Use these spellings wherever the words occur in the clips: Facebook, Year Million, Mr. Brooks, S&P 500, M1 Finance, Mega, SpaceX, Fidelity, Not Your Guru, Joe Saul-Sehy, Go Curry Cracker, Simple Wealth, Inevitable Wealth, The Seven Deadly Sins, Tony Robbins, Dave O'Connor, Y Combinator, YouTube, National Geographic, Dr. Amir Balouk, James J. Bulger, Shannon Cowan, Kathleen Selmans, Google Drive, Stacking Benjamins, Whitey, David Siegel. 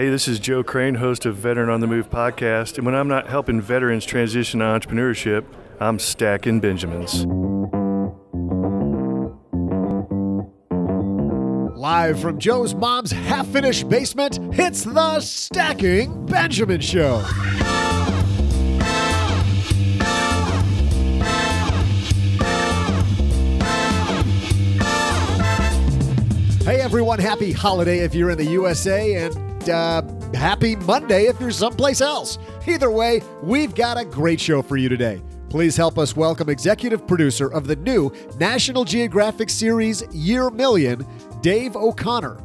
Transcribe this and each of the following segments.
Hey, this is Joe Crane, host of Veteran on the Move podcast, and when I'm not helping veterans transition to entrepreneurship, I'm stacking Benjamins. Live from Joe's mom's half-finished basement, it's the Stacking Benjamin Show. Hey everyone, happy holiday if you're in the USA, and happy Monday if you're someplace else. Either way, we've got a great show for you today. Please help us welcome executive producer of the new National Geographic series Year Million, Dave O'Connor.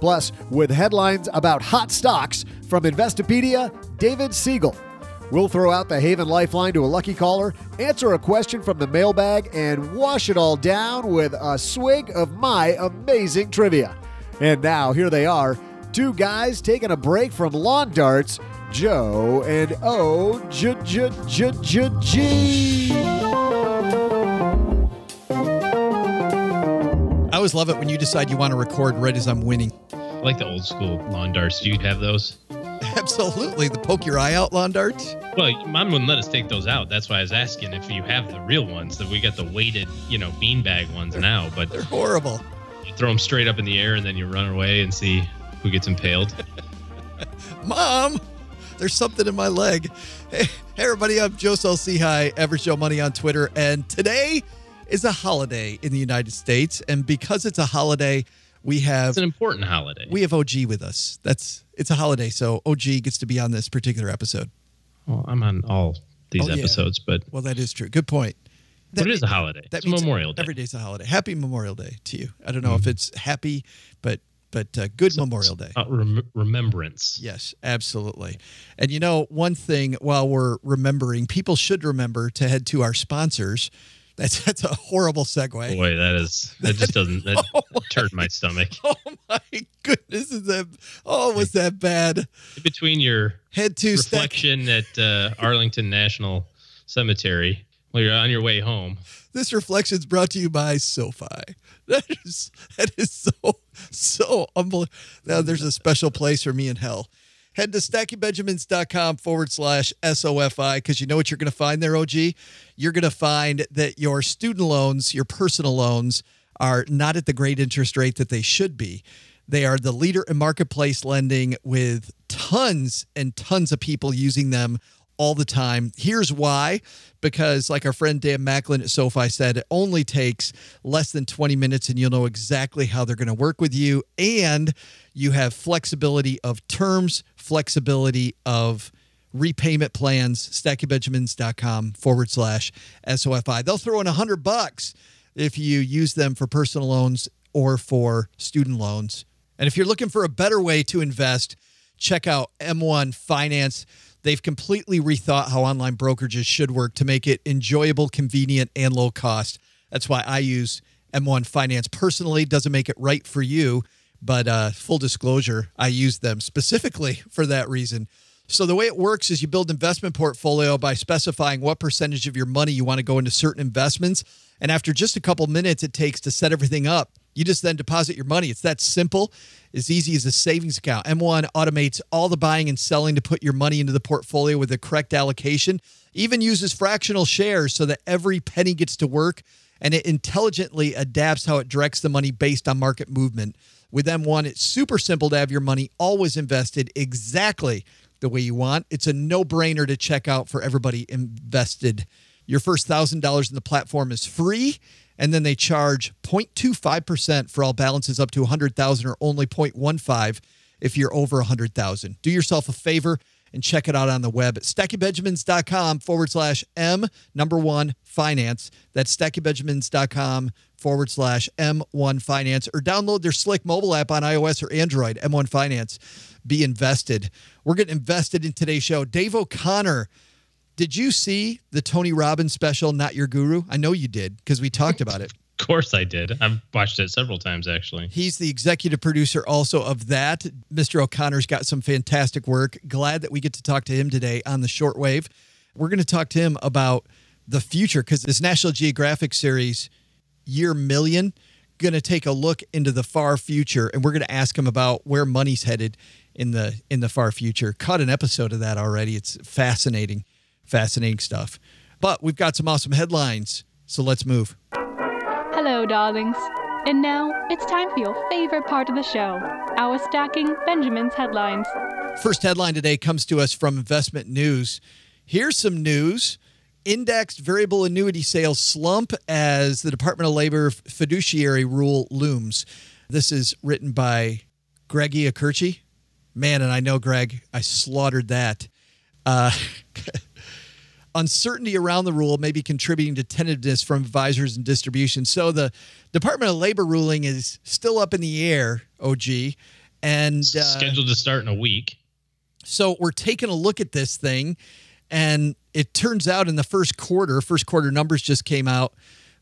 Plus, with headlines about hot stocks from Investopedia, David Siegel. We'll throw out the Haven Lifeline to a lucky caller, answer a question from the mailbag, and wash it all down with a swig of my amazing trivia. And now, here they are, two guys taking a break from lawn darts, Joe and O-J-J-J-J-G. I always love it when you decide you want to record right as I'm winning. I like the old school lawn darts. Do you have those? Absolutely. The poke your eye out lawn darts. Well, mom wouldn't let us take those out. That's why I was asking if you have the real ones. That we got the weighted, you know, beanbag ones now. But they're horrible. You throw them straight up in the air and then you run away and see who gets impaled. Mom, there's something in my leg. Hey, everybody, I'm Joe Saul-Sehy, Average Joe Money on Twitter, and today is a holiday in the United States, and because it's a holiday, we have... It's an important holiday. We have OG with us. It's a holiday, so OG gets to be on this particular episode. Well, I'm on all these episodes, but... Well, that is true. Good point. But it is a holiday. That means Memorial Day. Every day's a holiday. Happy Memorial Day to you. I don't know if it's happy, but good Memorial Day. Remembrance. Yes, absolutely. And you know, one thing while we're remembering, people should remember to head to our sponsors. That's a horrible segue. Boy, that turned my stomach. Oh my goodness, was that bad? In between your head to reflection at Arlington National Cemetery while you're on your way home. This reflection is brought to you by SoFi. That is so unbelievable. Now there's a special place for me in hell. Head to stackingbenjamins.com/SOFI because you know what you're going to find there, OG? You're going to find that your student loans, your personal loans, are not at the great interest rate that they should be. They are the leader in marketplace lending with tons and tons of people using them all the time. Here's why, because like our friend Dan Macklin at SoFi said, it only takes less than 20 minutes and you'll know exactly how they're going to work with you. And you have flexibility of terms, flexibility of repayment plans, stackingbenjamins.com/SOFI. They'll throw in $100 if you use them for personal loans or for student loans. And if you're looking for a better way to invest, check out M1 Finance. They've completely rethought how online brokerages should work to make it enjoyable, convenient, and low cost. That's why I use M1 Finance personally. Doesn't make it right for you, but full disclosure, I use them specifically for that reason. So the way it works is you build an investment portfolio by specifying what percentage of your money you want to go into certain investments. And after just a couple minutes it takes to set everything up, you just then deposit your money. It's that simple, as easy as a savings account. M1 automates all the buying and selling to put your money into the portfolio with the correct allocation, even uses fractional shares so that every penny gets to work, and it intelligently adapts how it directs the money based on market movement. With M1, it's super simple to have your money always invested exactly the way you want. It's a no-brainer to check out for everybody invested. Your first $1,000 in the platform is free, and then they charge 0.25% for all balances up to 100,000 or only 0.15 if you're over 100,000. Do yourself a favor and check it out on the web at stackingbenjamins.com/M1Finance. That's stackingbenjamins.com/M1Finance, or download their slick mobile app on iOS or Android. M1 Finance. Be invested. We're getting invested in today's show. Dave O'Connor. Did you see the Tony Robbins special, Not Your Guru? I know you did because we talked about it. Of course I did. I've watched it several times, actually. He's the executive producer also of that. Mr. O'Connor's got some fantastic work. Glad that we get to talk to him today on the shortwave. We're going to talk to him about the future because this National Geographic series, Year Million, going to take a look into the far future, and we're going to ask him about where money's headed in the far future. Cut an episode of that already. It's fascinating, fascinating stuff. But we've got some awesome headlines, so let's move. Hello, darlings. And now it's time for your favorite part of the show, our Stacking Benjamins headlines. First headline today comes to us from Investment News. Here's some news. Indexed variable annuity sales slump as the Department of Labor fiduciary rule looms. This is written by Greg Iacurci. Man, and I know, Greg, I slaughtered that. Uncertainty around the rule may be contributing to tentativeness from advisors and distribution. So the Department of Labor ruling is still up in the air, OG. And scheduled to start in a week. So we're taking a look at this thing. And it turns out in the first quarter numbers just came out,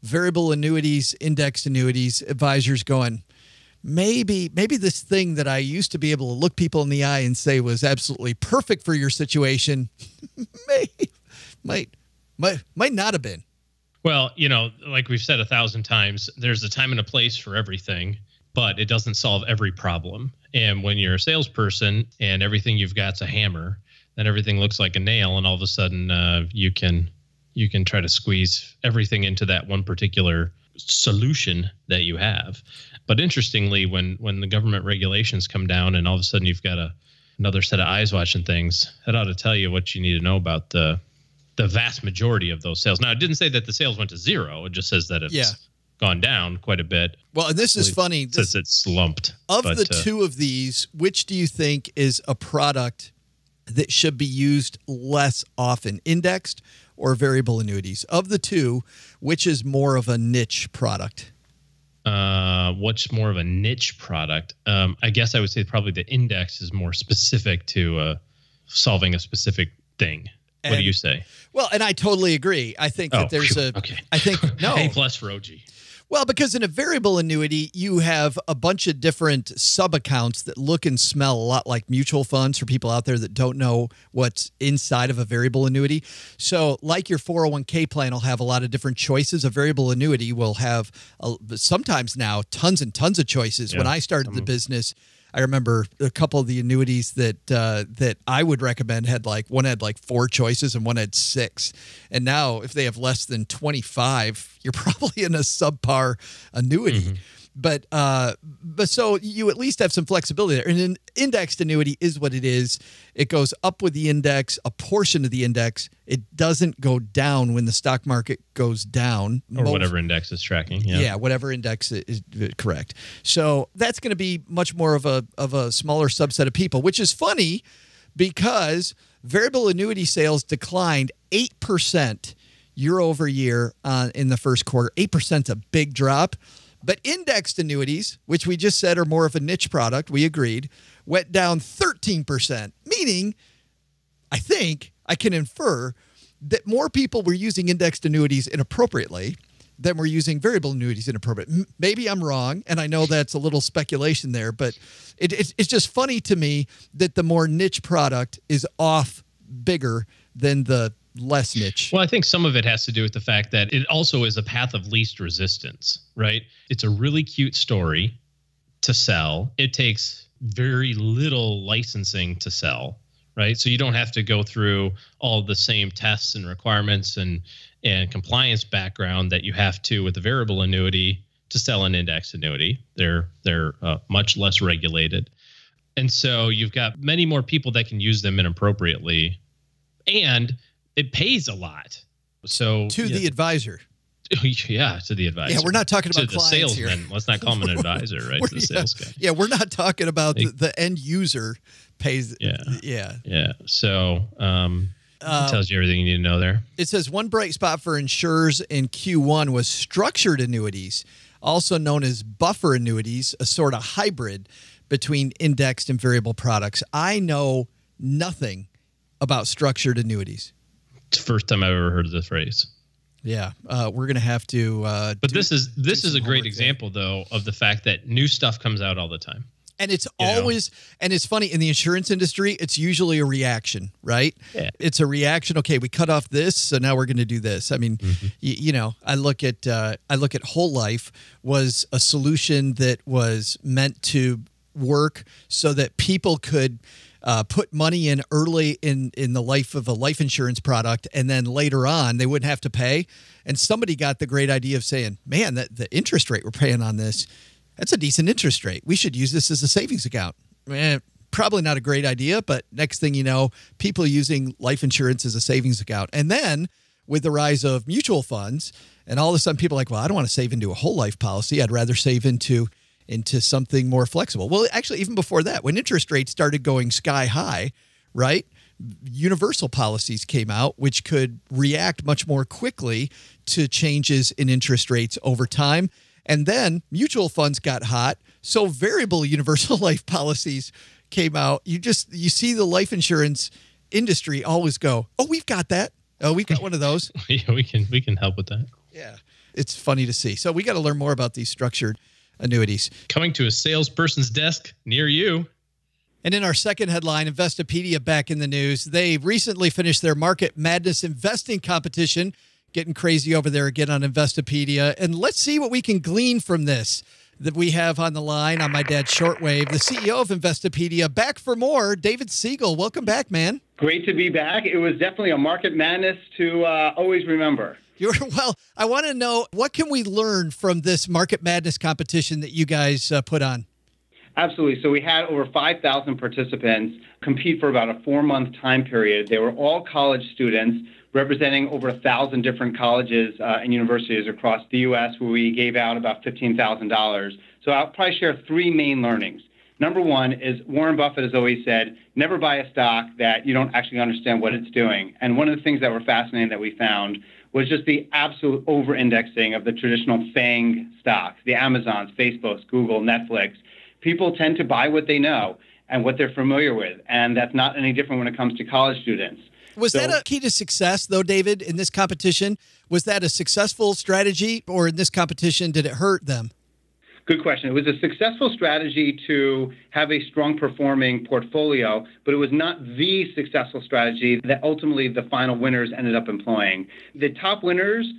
variable annuities, indexed annuities, advisors going, maybe this thing that I used to be able to look people in the eye and say was absolutely perfect for your situation, might not have been. Well, you know, like we've said 1,000 times, there's a time and a place for everything, but it doesn't solve every problem. And when you're a salesperson and everything you've got's a hammer, then everything looks like a nail, and all of a sudden you can try to squeeze everything into that one particular solution that you have. But interestingly, when the government regulations come down and all of a sudden you've got another set of eyes watching things, that ought to tell you what you need to know about the vast majority of those sales. Now, it didn't say that the sales went to zero. It just says that it's gone down quite a bit. Well, and this is funny. Since it's slumped. Of the two of these, which do you think is a product that should be used less often, indexed or variable annuities? Of the two, which is more of a niche product? What's more of a niche product? I guess I would say probably the index is more specific to solving a specific thing. What do you say? Well, and I totally agree. I think that there's I think no. A+ for OG. Well, because in a variable annuity, you have a bunch of different sub-accounts that look and smell a lot like mutual funds for people out there that don't know what's inside of a variable annuity. So like your 401k plan will have a lot of different choices. A variable annuity will have sometimes now tons and tons of choices. Yeah. When I started the business, I remember a couple of the annuities that that I would recommend had one had 4 choices and one had 6. And now if they have less than 25, you're probably in a subpar annuity. Mm-hmm. But so you at least have some flexibility there. And an indexed annuity is what it is. It goes up with the index, a portion of the index. It doesn't go down when the stock market goes down. Or whatever index is tracking. Yeah, whatever index is correct. So that's going to be much more of a smaller subset of people, which is funny because variable annuity sales declined 8% year over year in the first quarter. 8% is a big drop. But indexed annuities, which we just said are more of a niche product, we agreed, went down 13%, meaning I think I can infer that more people were using indexed annuities inappropriately than were using variable annuities inappropriately. Maybe I'm wrong, and I know that's a little speculation there, but it's just funny to me that the more niche product is off bigger than the less niche. Well, I think some of it has to do with the fact that it also is a path of least resistance, right? It's a really cute story to sell. It takes very little licensing to sell, right? So you don't have to go through all the same tests and requirements and compliance background that you have to with a variable annuity to sell an indexed annuity. They're much less regulated. And so you've got many more people that can use them inappropriately. And it pays a lot. So to the advisor. Yeah, to the advisor. Yeah, we're not talking about clients salesman. Here. Let's not call him an advisor, right? To the sales guy. Yeah, we're not talking about the end user pays. Yeah. So it tells you everything you need to know there. It says one bright spot for insurers in Q1 was structured annuities, also known as buffer annuities, a sort of hybrid between indexed and variable products. I know nothing about structured annuities. It's the first time I've ever heard of the phrase. Yeah, we're going to have to. But this is a great example, though, of the fact that new stuff comes out all the time. And it's always, and it's funny, in the insurance industry, it's usually a reaction, right? Yeah. It's a reaction. Okay, we cut off this, so now we're going to do this. I mean, you know, I look at Whole Life was a solution that was meant to work so that people could put money in early in the life of a life insurance product, and then later on they wouldn't have to pay. And somebody got the great idea of saying, man, the interest rate we're paying on this, that's a decent interest rate. We should use this as a savings account. Probably not a great idea, but next thing you know, people using life insurance as a savings account. And then with the rise of mutual funds, and all of a sudden people are like, well, I don't want to save into a whole life policy. I'd rather save into something more flexible. Well, actually, even before that, when interest rates started going sky high, right, universal policies came out, which could react much more quickly to changes in interest rates over time. And then mutual funds got hot, so variable universal life policies came out. You see the life insurance industry always go, oh, we've got that. Oh, we've got one of those. Yeah, we can help with that. Yeah, it's funny to see. So we got to learn more about these structured annuities. Coming to a salesperson's desk near you. And in our second headline, Investopedia back in the news. They recently finished their Market Madness investing competition. Getting crazy over there again on Investopedia. And let's see what we can glean from this. That we have on the line on my dad's shortwave, the CEO of Investopedia, back for more, David Siegel. Welcome back, man. Great to be back. It was definitely a market madness to always remember. Well, I want to know, what can we learn from this market madness competition that you guys put on? Absolutely. So we had over 5,000 participants compete for about a 4-month time period. They were all college students representing over 1,000 different colleges and universities across the U.S., where we gave out about $15,000. So I'll probably share 3 main learnings. Number one is Warren Buffett has always said, never buy a stock that you don't actually understand what it's doing. And one of the things that were fascinating that we found was just the absolute over-indexing of the traditional FANG stocks, the Amazons, Facebooks, Google, Netflix. People tend to buy what they know and what they're familiar with, and that's not any different when it comes to college students. Was that a key to success, though, David, in this competition? Was that a successful strategy, or in this competition, did it hurt them? Good question. It was a successful strategy to have a strong performing portfolio, but it was not the successful strategy that ultimately the final winners ended up employing. The top winners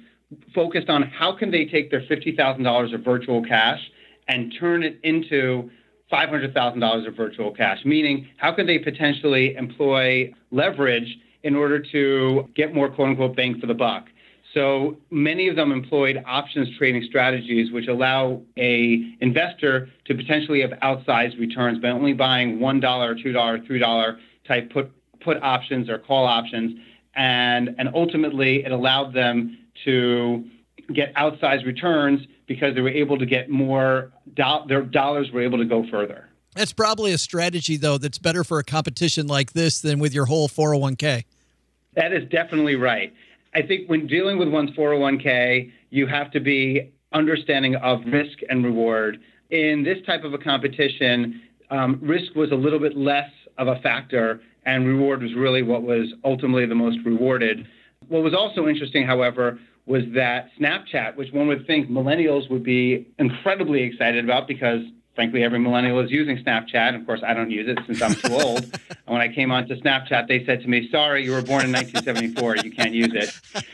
focused on how can they take their $50,000 of virtual cash and turn it into $500,000 of virtual cash, meaning how can they potentially employ leverage in order to get more quote-unquote bang for the buck. So many of them employed options trading strategies, which allow an investor to potentially have outsized returns by only buying $1, $2, $3 type put options or call options. And ultimately, it allowed them to get outsized returns because they were able to get more, their dollars were able to go further. That's probably a strategy, though, that's better for a competition like this than with your whole 401k. That is definitely right. I think when dealing with one's 401k, you have to be understanding of risk and reward. In this type of a competition, risk was a little bit less of a factor, and reward was really what was ultimately the most rewarded. What was also interesting, however, was that Snapchat, which one would think millennials would be incredibly excited about because, frankly, every millennial is using Snapchat. Of course, I don't use it since I'm too old. And when I came onto Snapchat, they said to me, sorry, you were born in 1974. You can't use it.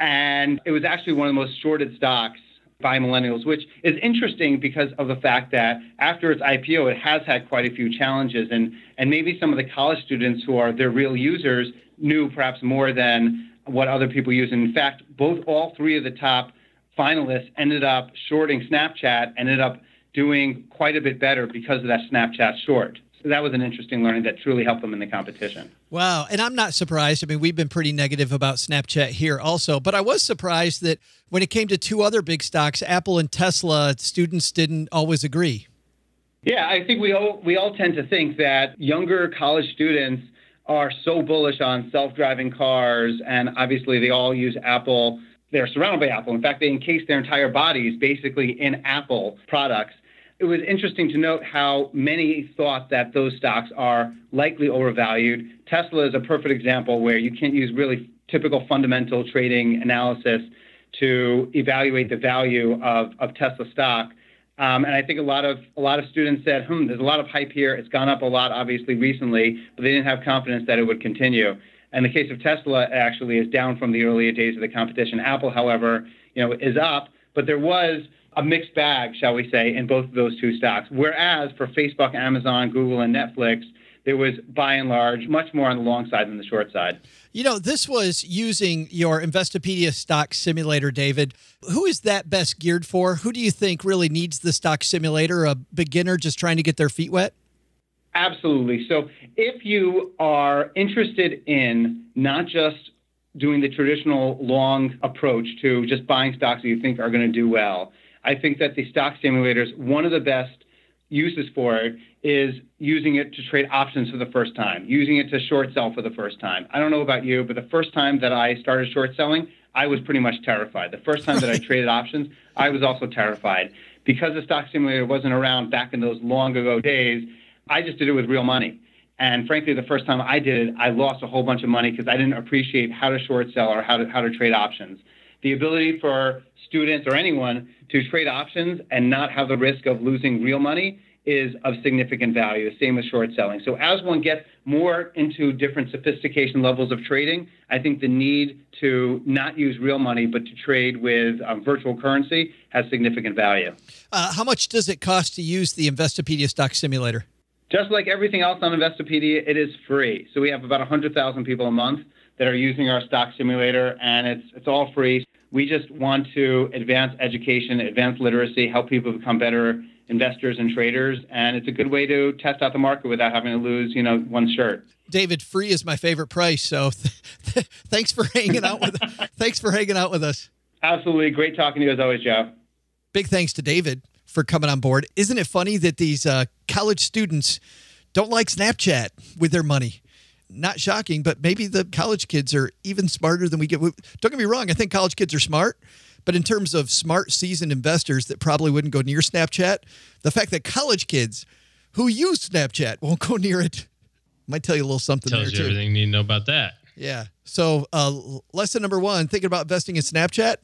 And it was actually one of the most shorted stocks by millennials, which is interesting because of the fact that after its IPO, it has had quite a few challenges. And maybe some of the college students who are their real users knew perhaps more than what other people use. And in fact, all 3 of the top finalists ended up shorting Snapchat, ended up doing quite a bit better because of that Snapchat short. So that was an interesting learning that truly helped them in the competition. Wow. And I'm not surprised. I mean, we've been pretty negative about Snapchat here also, but I was surprised that when it came to 2 other big stocks, Apple and Tesla, students didn't always agree. Yeah, I think we all tend to think that younger college students are so bullish on self-driving cars, and obviously they all use Apple. They're surrounded by Apple. In fact, they encase their entire bodies basically in Apple products. It was interesting to note how many thought that those stocks are likely overvalued. Tesla is a perfect example where you can't use really typical fundamental trading analysis to evaluate the value of Tesla stock. And I think a lot of students said, there's a lot of hype here. It's gone up a lot, obviously, recently, but they didn't have confidence that it would continue. And the case of Tesla actually is down from the earlier days of the competition. Apple, however, is up, but there was a mixed bag, shall we say, in both of those two stocks. Whereas for Facebook, Amazon, Google, and Netflix, there was, by and large, much more on the long side than the short side. You know, this was using your Investopedia stock simulator, David. Who is that best geared for? Who do you think really needs the stock simulator? A beginner just trying to get their feet wet? Absolutely. So if you are interested in not just doing the traditional long approach to just buying stocks that you think are going to do well, I think that the stock simulator is one of the best uses for it is using it to trade options for the first time, using it to short sell for the first time. I don't know about you, but the first time that I started short selling, I was pretty much terrified. The first time that I traded options, I was also terrified. Because the stock simulator wasn't around back in those long ago days, I just did it with real money. And frankly, the first time I did it, I lost a whole bunch of money because I didn't appreciate how to short sell or how to trade options. The ability for students or anyone to trade options and not have the risk of losing real money is of significant value, the same as short selling. So as one gets more into different sophistication levels of trading, I think the need to not use real money but to trade with virtual currency has significant value. How much does it cost to use the Investopedia Stock Simulator? Just like everything else on Investopedia, it is free. So we have about 100,000 people a month that are using our stock simulator, and it's all free. We just want to advance education, advance literacy, help people become better investors and traders, and it's a good way to test out the market without having to lose, you know, one shirt. David, free is my favorite price. So thanks for hanging out with us. Absolutely, great talking to you as always, Joe. Big thanks to David for coming on board. Isn't it funny that these college students don't like Snapchat with their money? Not shocking, but maybe the college kids are even smarter than we get. Don't get me wrong. I think college kids are smart, but in terms of smart, seasoned investors that probably wouldn't go near Snapchat, the fact that college kids who use Snapchat won't go near it might tell you a little something. Tells you everything you need to know about that. Yeah. So lesson number one, thinking about investing in Snapchat,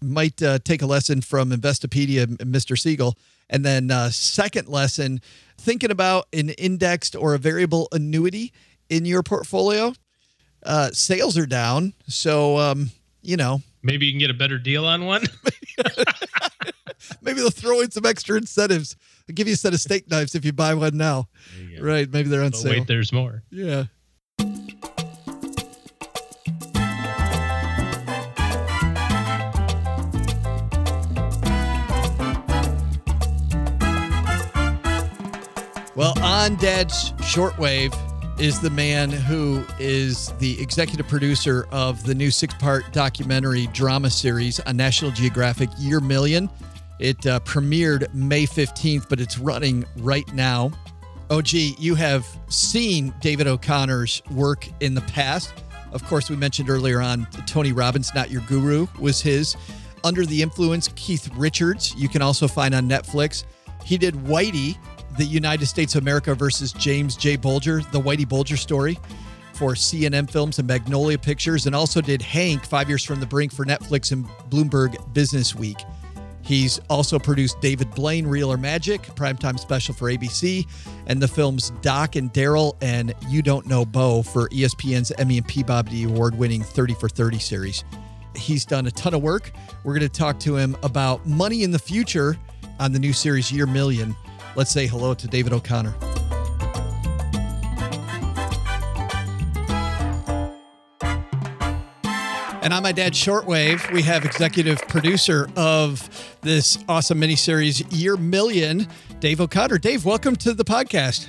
might take a lesson from Investopedia and Mr. Siegel. And then second lesson, thinking about an indexed or a variable annuity in your portfolio. Sales are down. So, you know. Maybe you can get a better deal on one. Maybe they'll throw in some extra incentives. They'll give you a set of steak knives if you buy one now. Right. Maybe they're on sale. Wait, there's more. Yeah. Well, on Dad's Shortwave is the man who is the executive producer of the new six-part documentary drama series on National Geographic, Year Million. It premiered May 15th, but it's running right now. OG, you have seen David O'Connor's work in the past. Of course, we mentioned earlier on Tony Robbins, Not Your Guru was his. Under the Influence, Keith Richards, you can also find on Netflix. He did Whitey, the United States of America versus James J. Bulger, the Whitey Bulger story for CNN Films and Magnolia Pictures, and also did Hank, 5 Years from the Brink for Netflix and Bloomberg Business Week. He's also produced David Blaine, Real or Magic, primetime special for ABC, and the films Doc and Daryl and You Don't Know Bo for ESPN's Emmy and Peabody award-winning 30 for 30 series. He's done a ton of work. We're going to talk to him about money in the future on the new series Year Million. Let's say hello to David O'Connor. And on my dad's shortwave, we have executive producer of this awesome miniseries, Year Million, Dave O'Connor. Dave, welcome to the podcast.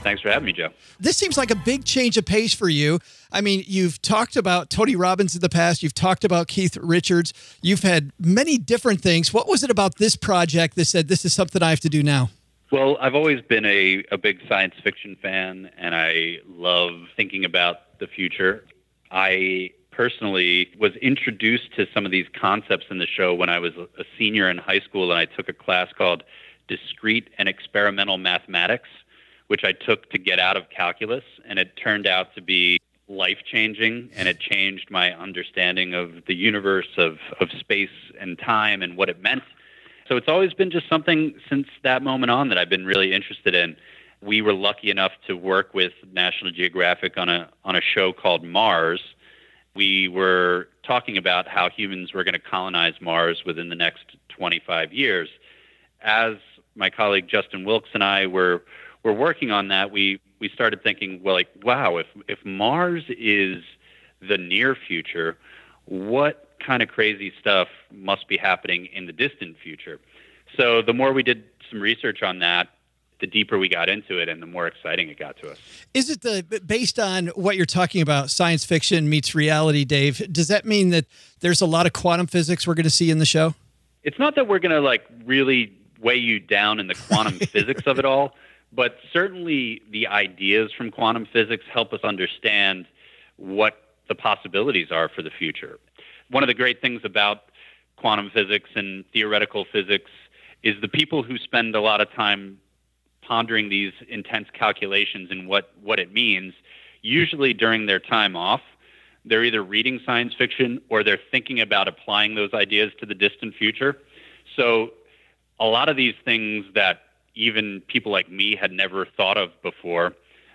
Thanks for having me, Joe. This seems like a big change of pace for you. I mean, you've talked about Tony Robbins in the past. You've talked about Keith Richards. You've had many different things. What was it about this project that said, this is something I have to do now? Well, I've always been a big science fiction fan, and I love thinking about the future. I personally was introduced to some of these concepts in the show when I was a senior in high school, and I took a class called Discrete and Experimental Mathematics, which I took to get out of calculus, and it turned out to be life-changing, and it changed my understanding of the universe, of space and time and what it meant. So it's always been just something since that moment on that I've been really interested in. We were lucky enough to work with National Geographic on a show called Mars. We were talking about how humans were going to colonize Mars within the next 25 years. As my colleague Justin Wilkes and I were working on that, we started thinking, well, like, wow, if Mars is the near future, what kind of crazy stuff must be happening in the distant future? So the more we did some research on that, the deeper we got into it and the more exciting it got to us. Is it based on what you're talking about, science fiction meets reality, Dave, does that mean that there's a lot of quantum physics we're going to see in the show? It's not that we're going to like really weigh you down in the quantum physics of it all, but certainly the ideas from quantum physics help us understand what the possibilities are for the future. One of the great things about quantum physics and theoretical physics is the people who spend a lot of time pondering these intense calculations and what it means, usually during their time off, they're either reading science fiction or they're thinking about applying those ideas to the distant future. So a lot of these things that even people like me had never thought of before,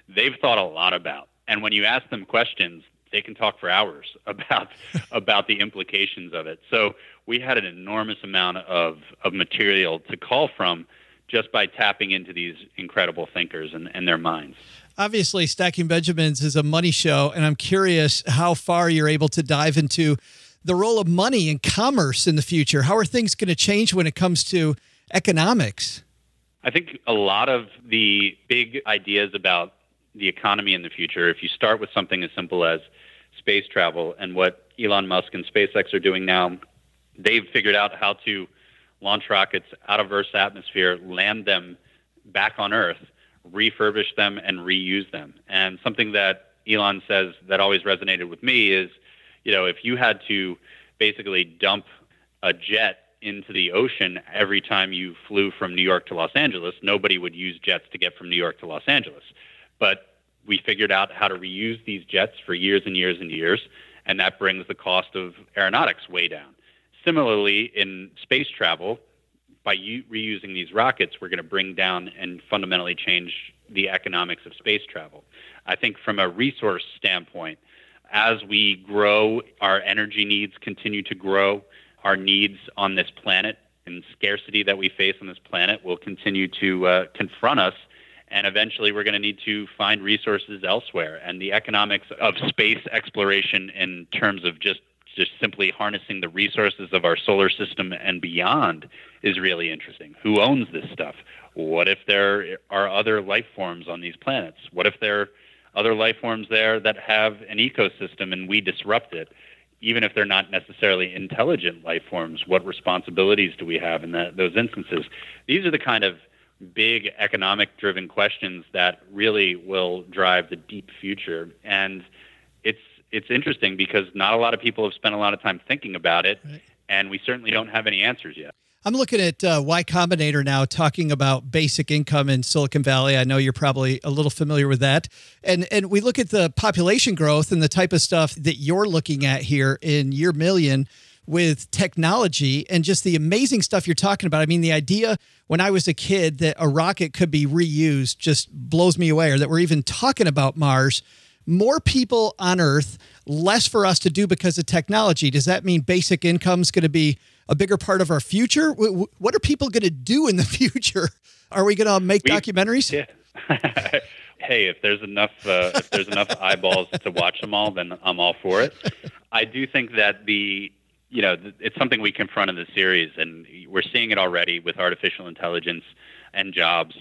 they've thought a lot about. And when you ask them questions, they can talk for hours about the implications of it. So we had an enormous amount of material to call from just by tapping into these incredible thinkers and their minds. Obviously, Stacking Benjamins is a money show, and I'm curious how far you're able to dive into the role of money and commerce in the future. How are things going to change when it comes to economics? I think a lot of the big ideas about the economy in the future, if you start with something as simple as space travel and what Elon Musk and SpaceX are doing now, they've figured out how to launch rockets out of Earth's atmosphere, land them back on Earth, refurbish them, and reuse them. And something that Elon says that always resonated with me is, you know, if you had to basically dump a jet into the ocean every time you flew from New York to Los Angeles, nobody would use jets to get from New York to Los Angeles. But we figured out how to reuse these jets for years and years and years, and that brings the cost of aeronautics way down. Similarly, in space travel, by reusing these rockets, we're going to bring down and fundamentally change the economics of space travel. I think from a resource standpoint, as we grow, our energy needs continue to grow, our needs on this planet and scarcity that we face on this planet will continue to confront us. And eventually we're going to need to find resources elsewhere. And the economics of space exploration in terms of just simply harnessing the resources of our solar system and beyond is really interesting. Who owns this stuff? What if there are other life forms on these planets? What if there are other life forms there that have an ecosystem and we disrupt it? Even if they're not necessarily intelligent life forms, what responsibilities do we have in those instances? These are the kind of big economic-driven questions that really will drive the deep future. And it's interesting because not a lot of people have spent a lot of time thinking about it, right? And we certainly don't have any answers yet. I'm looking at Y Combinator now, talking about basic income in Silicon Valley. I know you're probably a little familiar with that. And we look at the population growth and the type of stuff that you're looking at here in Year Million, with technology and just the amazing stuff you're talking about. I mean, the idea when I was a kid that a rocket could be reused just blows me away, or that we're even talking about Mars. More people on Earth, less for us to do because of technology. Does that mean basic income is going to be a bigger part of our future? What are people going to do in the future? Are we going to make documentaries? Yeah. Hey, if there's enough eyeballs to watch them all, then I'm all for it. I do think that you know, it's something we confront in the series, and we're seeing it already with artificial intelligence and jobs.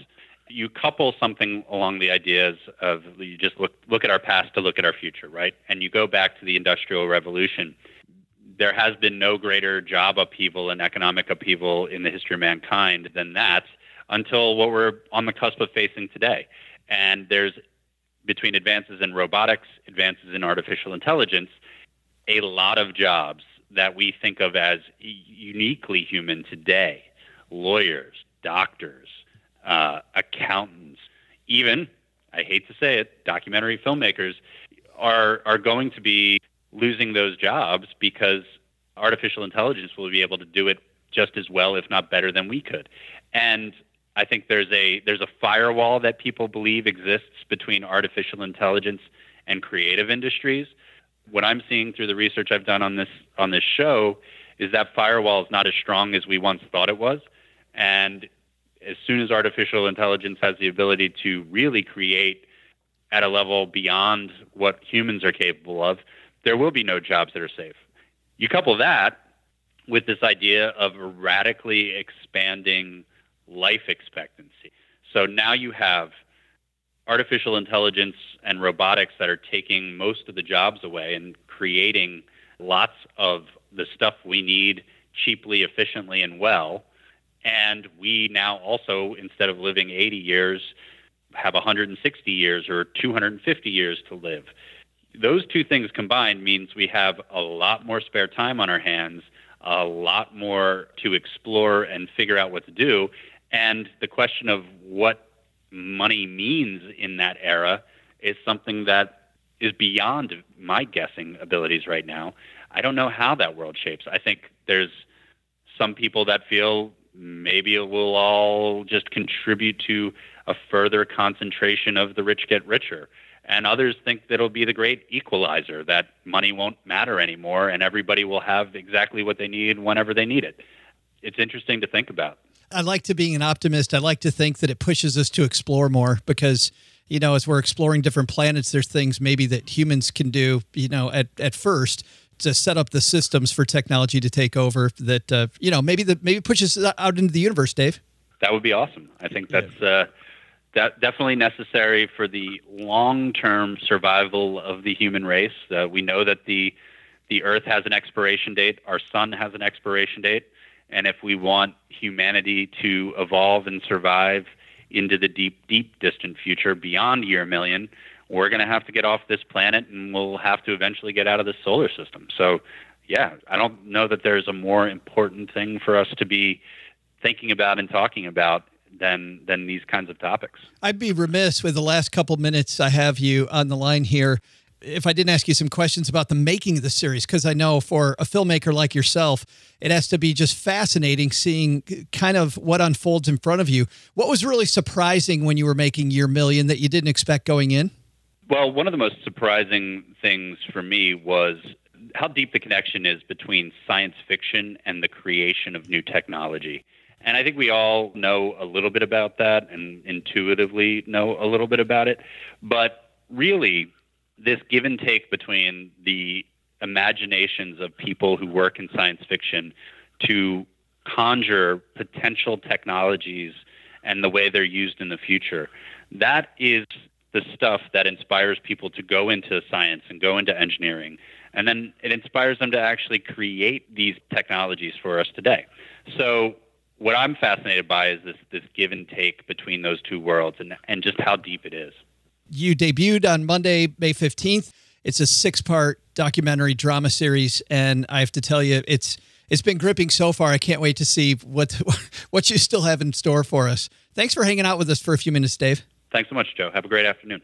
You couple something along the ideas of you just look at our past to look at our future, right? And you go back to the Industrial Revolution. There has been no greater job upheaval and economic upheaval in the history of mankind than that until what we're on the cusp of facing today. And there's, between advances in robotics, advances in artificial intelligence, a lot of jobs that we think of as uniquely human today: lawyers, doctors, accountants, even, I hate to say it, documentary filmmakers are going to be losing those jobs because artificial intelligence will be able to do it just as well, if not better than we could. And I think there's a firewall that people believe exists between artificial intelligence and creative industries. What I'm seeing through the research I've done on this show is that firewall is not as strong as we once thought it was. And as soon as artificial intelligence has the ability to really create at a level beyond what humans are capable of, there will be no jobs that are safe. You couple that with this idea of radically expanding life expectancy. So now you have artificial intelligence and robotics that are taking most of the jobs away and creating lots of the stuff we need cheaply, efficiently, and well. And we now also, instead of living 80 years, have 160 years or 250 years to live. Those two things combined means we have a lot more spare time on our hands, a lot more to explore and figure out what to do. And the question of what money means in that era is something that is beyond my guessing abilities right now. I don't know how that world shapes. I think there's some people that feel maybe it will all just contribute to a further concentration of the rich get richer. And others think that it'll be the great equalizer, that money won't matter anymore and everybody will have exactly what they need whenever they need it. It's interesting to think about. I like to be an optimist. I like to think that it pushes us to explore more because, you know, as we're exploring different planets, there's things maybe that humans can do, you know, at first to set up the systems for technology to take over that, you know, maybe pushes us out into the universe, Dave. That would be awesome. I think that's that definitely necessary for the long-term survival of the human race. We know that the Earth has an expiration date. Our sun has an expiration date. And if we want humanity to evolve and survive into the deep, deep distant future beyond year million, we're going to have to get off this planet and we'll have to eventually get out of the solar system. So, yeah, I don't know that there's a more important thing for us to be thinking about and talking about than these kinds of topics. I'd be remiss with the last couple minutes I have you on the line here if I didn't ask you some questions about the making of the series, because I know for a filmmaker like yourself, it has to be just fascinating seeing kind of what unfolds in front of you. What was really surprising when you were making Year Million that you didn't expect going in? Well, one of the most surprising things for me was how deep the connection is between science fiction and the creation of new technology. And I think we all know a little bit about that and intuitively know a little bit about it. But really, this give and take between the imaginations of people who work in science fiction to conjure potential technologies and the way they're used in the future, that is the stuff that inspires people to go into science and go into engineering. And then it inspires them to actually create these technologies for us today. So what I'm fascinated by is this give and take between those two worlds and just how deep it is. You debuted on Monday, May 15th. It's a 6-part documentary drama series, and I have to tell you, it's been gripping so far. I can't wait to see what you still have in store for us. Thanks for hanging out with us for a few minutes, Dave. Thanks so much, Joe. Have a great afternoon.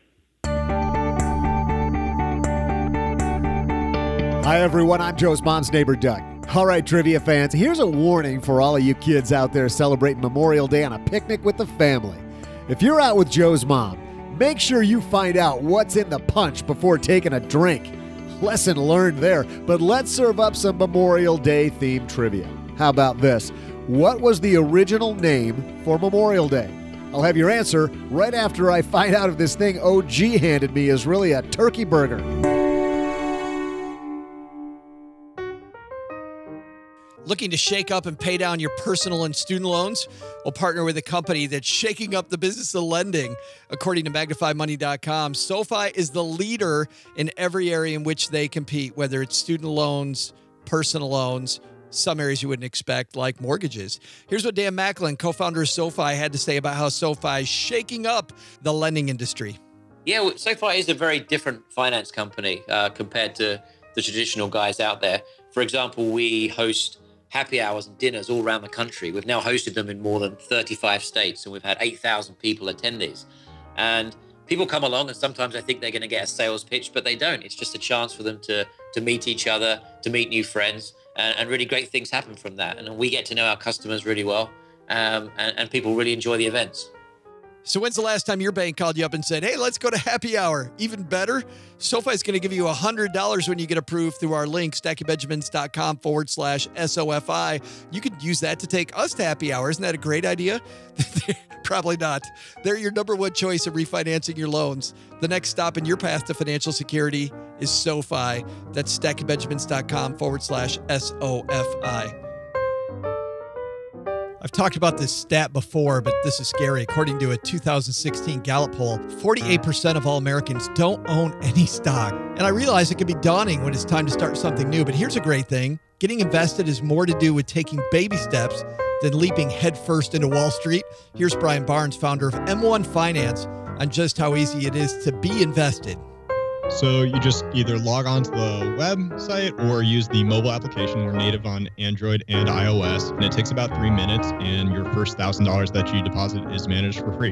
Hi, everyone. I'm Joe's mom's neighbor, Doug. All right, trivia fans, here's a warning for all of you kids out there celebrating Memorial Day on a picnic with the family. If you're out with Joe's mom, make sure you find out what's in the punch before taking a drink. Lesson learned there, but let's serve up some Memorial Day themed trivia. How about this? What was the original name for Memorial Day? I'll have your answer right after I find out if this thing OG handed me is really a turkey burger. Looking to shake up and pay down your personal and student loans? We'll partner with a company that's shaking up the business of lending. According to MagnifyMoney.com, SoFi is the leader in every area in which they compete, whether it's student loans, personal loans, some areas you wouldn't expect, like mortgages. Here's what Dan Macklin, co-founder of SoFi, had to say about how SoFi is shaking up the lending industry. Yeah, well, SoFi is a very different finance company compared to the traditional guys out there. For example, we host happy hours and dinners all around the country. We've now hosted them in more than 35 states, and we've had 8,000 people attend these. And people come along, and sometimes I think they're going to get a sales pitch, but they don't. It's just a chance for them to meet each other, to meet new friends, and really great things happen from that. And we get to know our customers really well, and people really enjoy the events. So when's the last time your bank called you up and said, hey, let's go to happy hour? Even better, SoFi is going to give you $100 when you get approved through our link, stackingbenjamins.com/SOFI. You could use that to take us to happy hour. Isn't that a great idea? Probably not. They're your number one choice in refinancing your loans. The next stop in your path to financial security is SoFi. That's stackingbenjamins.com/SOFI. I've talked about this stat before, but this is scary. According to a 2016 Gallup poll, 48% of all Americans don't own any stock. And I realize it can be daunting when it's time to start something new, but here's a great thing. Getting invested is more to do with taking baby steps than leaping headfirst into Wall Street. Here's Brian Barnes, founder of M1 Finance, on just how easy it is to be invested. So you just either log on to the website or use the mobile application. We're native on Android and iOS, and it takes about 3 minutes, and your first $1,000 that you deposit is managed for free.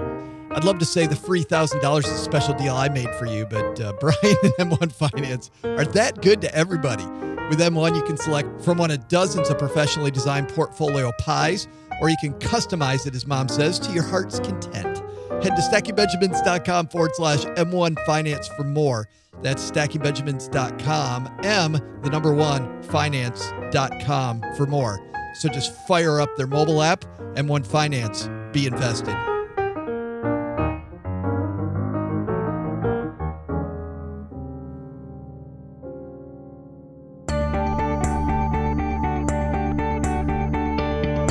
I'd love to say the free $1,000 is a special deal I made for you, but Brian and M1 Finance are that good to everybody. With M1, you can select from one of dozens of professionally designed portfolio pies, or you can customize it, as mom says, to your heart's content. Head to stackingbenjamins.com/M1Finance for more. That's stackingbenjamins.com, M1Finance.com for more. So just fire up their mobile app, M1 Finance, be invested.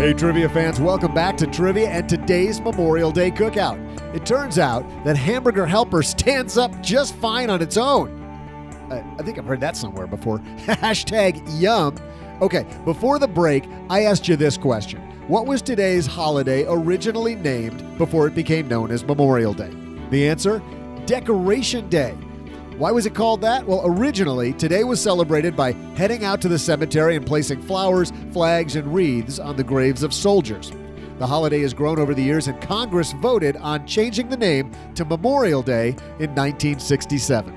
Hey, trivia fans, welcome back to Trivia and today's Memorial Day Cookout. It turns out that Hamburger Helper stands up just fine on its own. I think I've heard that somewhere before. Hashtag yum. Okay, before the break, I asked you this question. What was today's holiday originally named before it became known as Memorial Day? The answer, Decoration Day. Why was it called that? Well, originally, today was celebrated by heading out to the cemetery and placing flowers, flags, and wreaths on the graves of soldiers. The holiday has grown over the years, and Congress voted on changing the name to Memorial Day in 1967.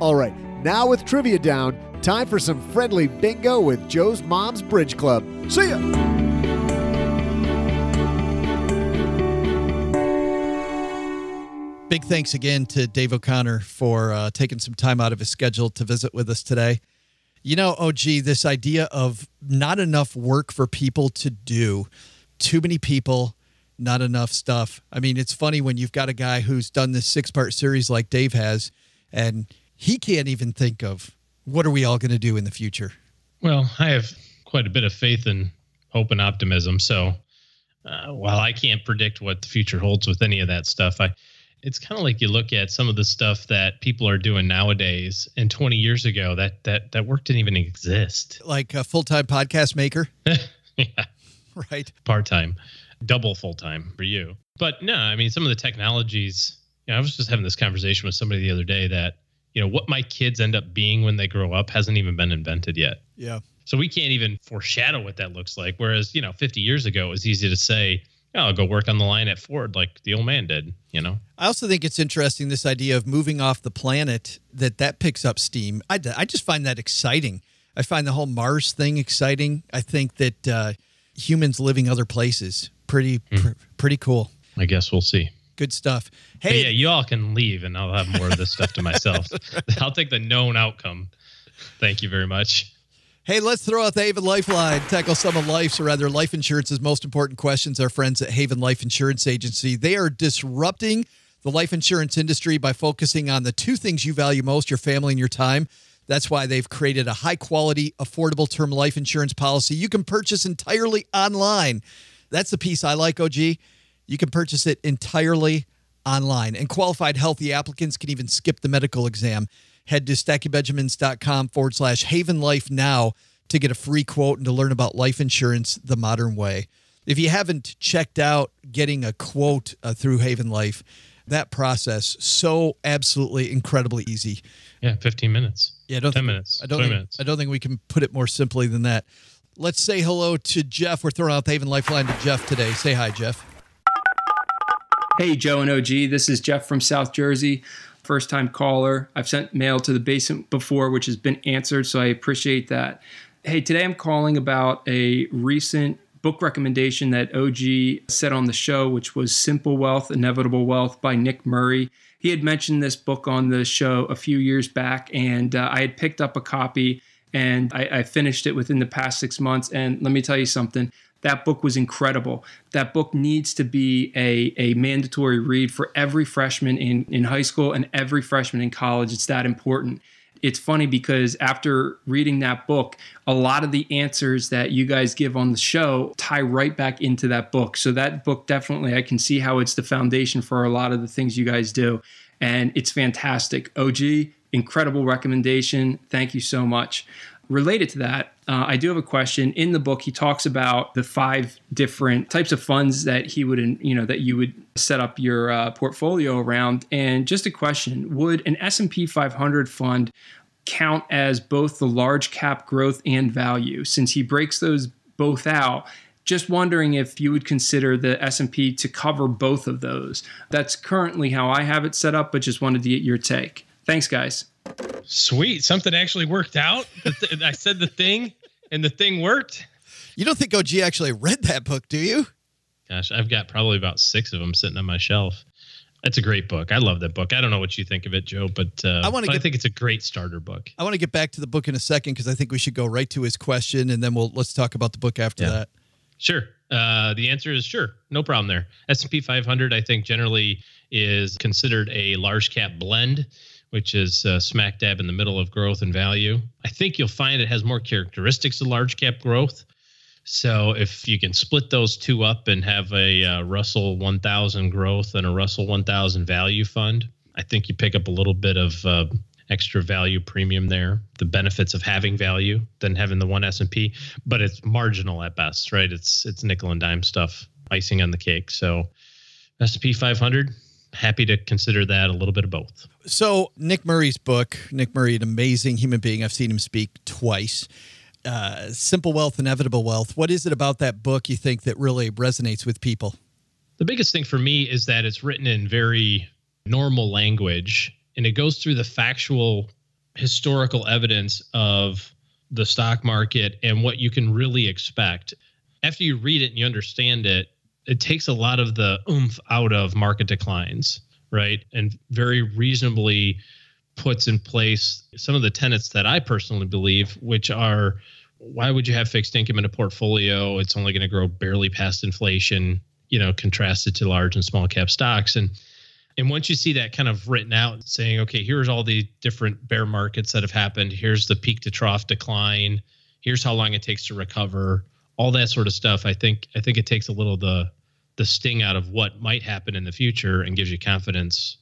All right, now with trivia down, time for some friendly bingo with Joe's Mom's Bridge Club. See ya! Big thanks again to Dave O'Connor for taking some time out of his schedule to visit with us today. You know, OG, this idea of not enough work for people to do, too many people, not enough stuff. I mean, it's funny when you've got a guy who's done this 6-part series like Dave has, and he can't even think of what are we all going to do in the future. Well, I have quite a bit of faith and hope and optimism. So while I can't predict what the future holds with any of that stuff, it's kind of like you look at some of the stuff that people are doing nowadays, and 20 years ago, that work didn't even exist. Like a full-time podcast maker? Yeah. Right. Part-time, double full-time for you. But no, I mean, some of the technologies, you know, I was just having this conversation with somebody the other day that, you know, what my kids end up being when they grow up hasn't even been invented yet. Yeah. So we can't even foreshadow what that looks like. Whereas, you know, 50 years ago, it was easy to say, oh, I'll go work on the line at Ford like the old man did, you know? I also think it's interesting, this idea of moving off the planet, that picks up steam. I just find that exciting. I find the whole Mars thing exciting. I think that humans living other places, pretty cool. I guess we'll see. Good stuff. Hey, but yeah, you all can leave and I'll have more of this stuff to myself. I'll take the known outcome. Thank you very much. Hey, let's throw out the Haven Lifeline, tackle some of life's, or rather life insurance's, most important questions. Our friends at Haven Life Insurance Agency, they are disrupting the life insurance industry by focusing on the two things you value most, your family and your time. That's why they've created a high-quality, affordable term life insurance policy you can purchase entirely online. That's the piece I like, OG. You can purchase it entirely online. And qualified healthy applicants can even skip the medical exam. Head to stackingbenjamins.com/Haven Life now to get a free quote and to learn about life insurance the modern way. If you haven't checked out getting a quote through Haven Life, that process, so absolutely incredibly easy. Yeah, 15 minutes. Yeah, 10 minutes. 20 minutes. I don't think we can put it more simply than that. Let's say hello to Jeff. We're throwing out the Haven Lifeline to Jeff today. Say hi, Jeff. Hey, Joe and OG. This is Jeff from South Jersey. First-time caller. I've sent mail to the basement before, which has been answered, so I appreciate that. Hey, today I'm calling about a recent book recommendation that OG said on the show, which was Simple Wealth, Inevitable Wealth by Nick Murray. He had mentioned this book on the show a few years back, and I had picked up a copy and I finished it within the past 6 months. And let me tell you something, that book was incredible. That book needs to be a mandatory read for every freshman in high school and every freshman in college. It's that important. It's funny because after reading that book, a lot of the answers that you guys give on the show tie right back into that book. So that book, definitely, I can see how it's the foundation for a lot of the things you guys do. And it's fantastic. OG, incredible recommendation. Thank you so much. Related to that, I do have a question. In the book, he talks about the 5 different types of funds that he would, that you would set up your portfolio around. And just a question: would an S&P 500 fund count as both the large cap growth and value? Since he breaks those both out, just wondering if you would consider the S&P to cover both of those. That's currently how I have it set up, but just wanted to get your take. Thanks, guys. Sweet. Something actually worked out. I said the thing and the thing worked. You don't think OG actually read that book, do you? Gosh, I've got probably about 6 of them sitting on my shelf. It's a great book. I love that book. I don't know what you think of it, Joe, but I think it's a great starter book. I want to get back to the book in a second because I think we should go right to his question, and then let's talk about the book after that. Sure. The answer is sure. No problem there. S&P 500, I think, generally is considered a large cap blend, which is smack dab in the middle of growth and value. I think you'll find it has more characteristics of large cap growth. So if you can split those 2 up and have a Russell 1000 growth and a Russell 1000 value fund, I think you pick up a little bit of extra value premium there. The benefits of having value than having the one S&P, but it's marginal at best, right? It's nickel and dime stuff, icing on the cake. So S&P 500, happy to consider that, a little bit of both. So Nick Murray's book, Nick Murray, an amazing human being. I've seen him speak twice. Simple Wealth, Inevitable Wealth. What is it about that book you think that really resonates with people? The biggest thing for me is that it's written in very normal language, and it goes through the factual historical evidence of the stock market and what you can really expect. After you read it and you understand it, it takes a lot of the oomph out of market declines, right? And very reasonably puts in place some of the tenets that I personally believe, which are, why would you have fixed income in a portfolio? It's only going to grow barely past inflation, contrasted to large and small cap stocks. And once you see that kind of written out, saying, okay, here's all the different bear markets that have happened. Here's the peak to trough decline. Here's how long it takes to recover. All that sort of stuff. I think it takes a little of the sting out of what might happen in the future and gives you confidence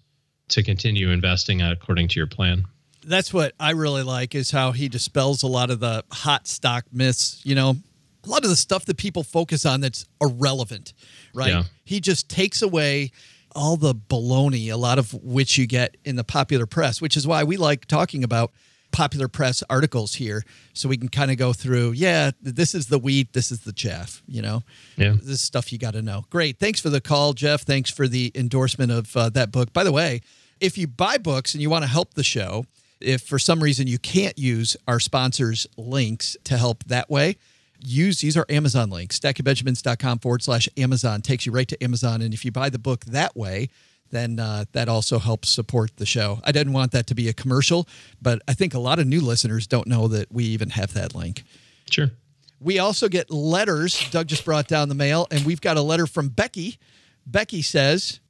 to continue investing according to your plan. That's what I really like, is how he dispels a lot of the hot stock myths, a lot of the stuff that people focus on that's irrelevant, right? Yeah. He just takes away all the baloney, a lot of which you get in the popular press, which is why we like talking about popular press articles here, so we can kind of go through, this is the wheat, this is the chaff, This is stuff you got to know. Great. Thanks for the call, Jeff. Thanks for the endorsement of that book. By the way, if you buy books and you want to help the show, if for some reason you can't use our sponsors' links to help that way, these are Amazon links. StackingBenjamins.com/Amazon takes you right to Amazon. And if you buy the book that way, then that also helps support the show. I didn't want that to be a commercial, but I think a lot of new listeners don't know that we even have that link. Sure. We also get letters. Doug just brought down the mail, and we've got a letter from Becky. Becky says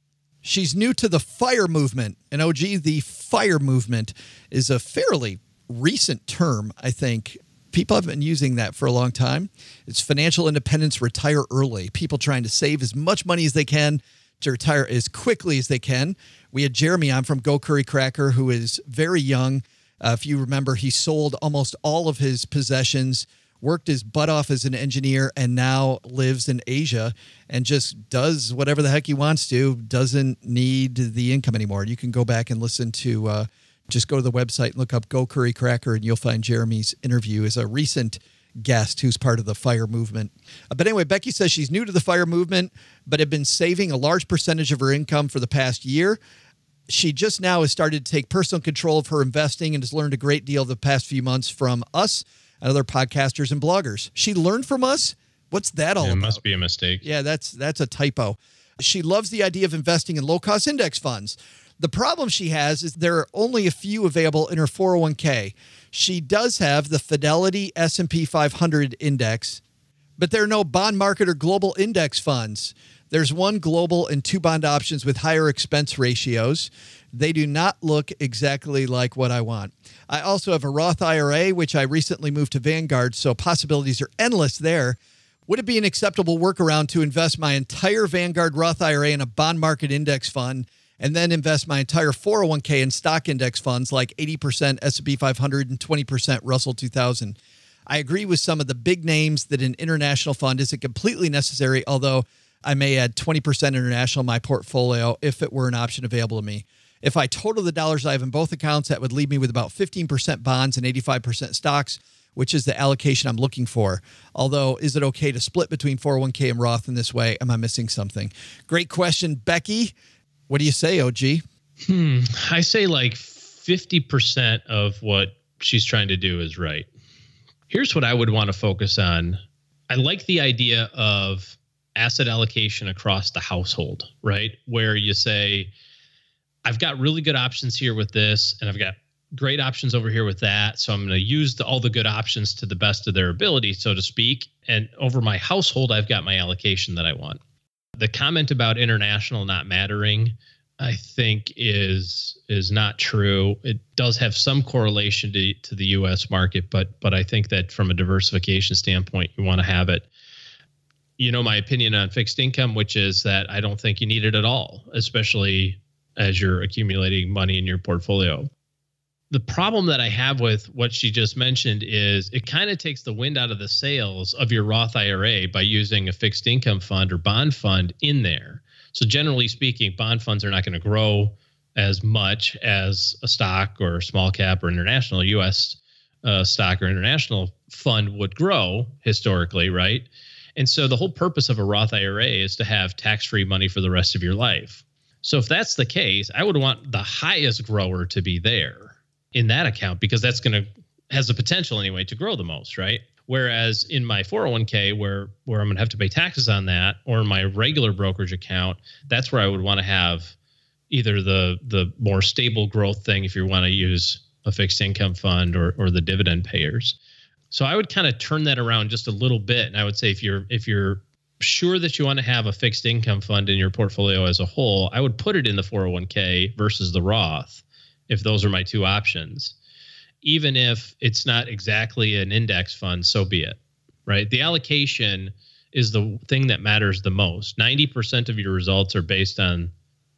she's new to the FIRE movement. And OG, the FIRE movement is a fairly recent term, I think. People have been using that for a long time. It's financial independence, retire early. People trying to save as much money as they can to retire as quickly as they can. We had Jeremy on from Go Curry Cracker, who is very young. If you remember, he sold almost all of his possessions, worked his butt off as an engineer, and now lives in Asia and just does whatever the heck he wants to, doesn't need the income anymore. You can go back and listen to, just go to the website and look up Go Curry Cracker, and you'll find Jeremy's interview as a recent guest who's part of the FIRE movement. But anyway, Becky says she's new to the FIRE movement, but had been saving a large percentage of her income for the past year. She just now has started to take personal control of her investing and has learned a great deal the past few months from us and other podcasters and bloggers. She learned from us, What's that all about? It must be a mistake. Yeah, that's a typo. She loves the idea of investing in low-cost index funds. The problem she has is there are only a few available in her 401k. She does have the Fidelity S&P 500 index, but there are no bond market or global index funds. There's one global and two bond options with higher expense ratios. They do not look exactly like what I want. I also have a Roth IRA, which I recently moved to Vanguard, so possibilities are endless there. Would it be an acceptable workaround to invest my entire Vanguard Roth IRA in a bond market index fund and then invest my entire 401k in stock index funds like 80% S&P 500 and 20% Russell 2000? I agree with some of the big names that an international fund isn't completely necessary, although I may add 20% international in my portfolio if it were an option available to me. If I total the dollars I have in both accounts, that would leave me with about 15% bonds and 85% stocks, which is the allocation I'm looking for. Although, is it okay to split between 401k and Roth in this way? Am I missing something? Great question, Becky. What do you say, OG? I say like 50% of what she's trying to do is right. Here's what I would want to focus on. I like the idea of asset allocation across the household, right? Where you say, I've got really good options here with this, and I've got great options over here with that. So I'm going to use all the good options to the best of their ability, so to speak. And over my household, I've got my allocation that I want. The comment about international not mattering, I think is not true. It does have some correlation to the U.S. market, but I think that from a diversification standpoint, you want to have it. You know my opinion on fixed income, which is that I don't think you need it at all, especially as you're accumulating money in your portfolio. The problem that I have with what she just mentioned is it kind of takes the wind out of the sails of your Roth IRA by using a fixed income fund or bond fund in there. So generally speaking, bond funds are not going to grow as much as a stock or small cap or international U.S. Stock or international fund would grow historically, right? And so the whole purpose of a Roth IRA is to have tax-free money for the rest of your life. So if that's the case, I would want the highest grower to be there in that account, because that's going to has the potential anyway to grow the most, right? Whereas in my 401k, where I'm going to have to pay taxes on that, or my regular brokerage account, that's where I would want to have either the more stable growth thing if you want to use a fixed income fund or the dividend payers. So I would kind of turn that around just a little bit, and I would say if you're sure that you want to have a fixed income fund in your portfolio as a whole, I would put it in the 401k versus the Roth. If those are my two options, even if it's not exactly an index fund, so be it, right? The allocation is the thing that matters the most. 90% of your results are based on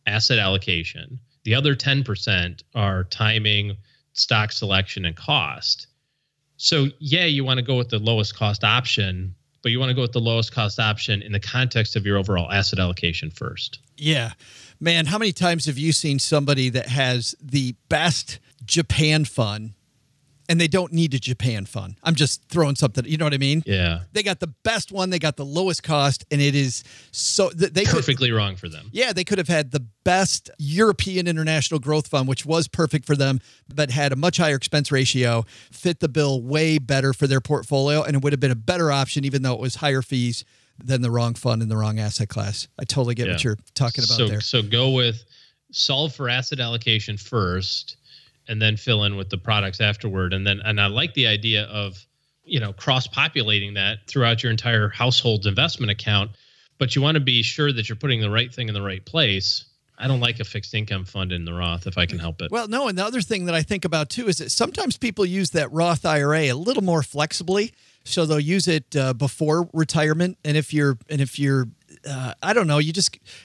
asset allocation. The other 10% are timing, stock selection, and cost. So yeah, you want to go with the lowest cost option, but you want to go with the lowest cost option in the context of your overall asset allocation first. Yeah. Man, how many times have you seen somebody that has the best Japan fund and they don't need a Japan fund? I'm just throwing something. You know what I mean? Yeah. They got the best one. They got the lowest cost. And it is so they perfectly wrong for them. Yeah. They could have had the best European International Growth Fund, which was perfect for them, but had a much higher expense ratio, fit the bill way better for their portfolio. And it would have been a better option, even though it was higher fees than the wrong fund in the wrong asset class. I totally get what you're talking about there. So go with solve for asset allocation first, and then fill in with the products afterward. And I like the idea of, you know, cross-populating that throughout your entire household's investment account, but you want to be sure that you're putting the right thing in the right place. I don't like a fixed income fund in the Roth if I can help it. Well, no, and the other thing that I think about too is that sometimes people use that Roth IRA a little more flexibly. So they'll use it before retirement. And if you're I don't know,